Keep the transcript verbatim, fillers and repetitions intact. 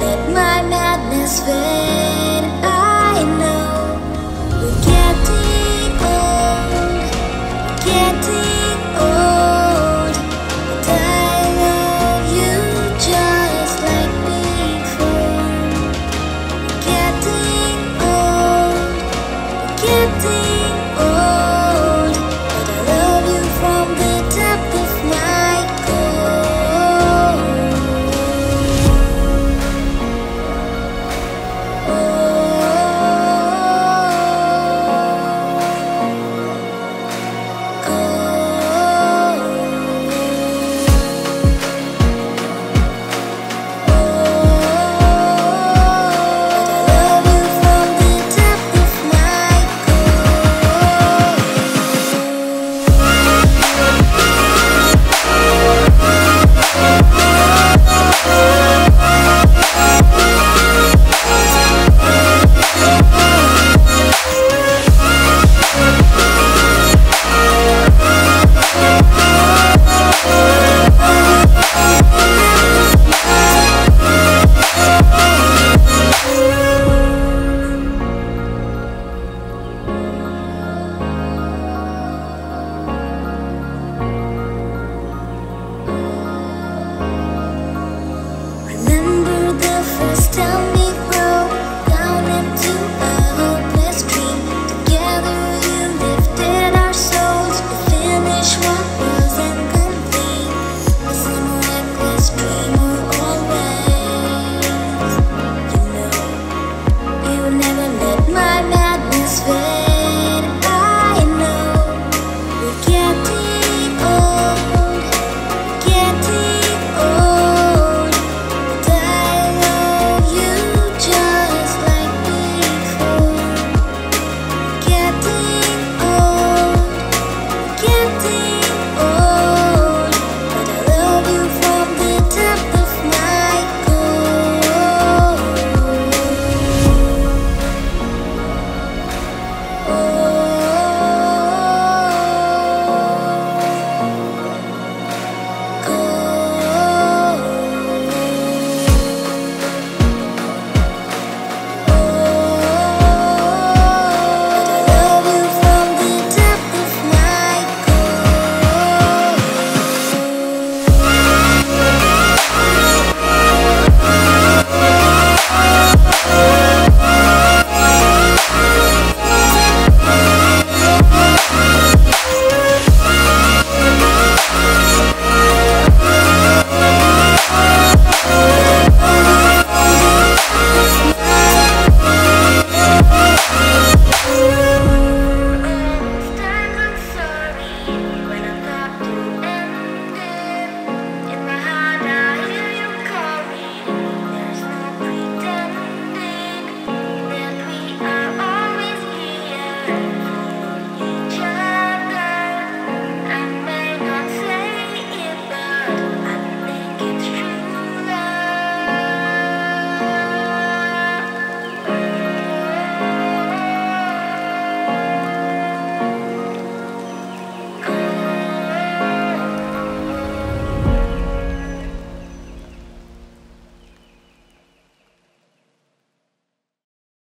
Let my madness fade.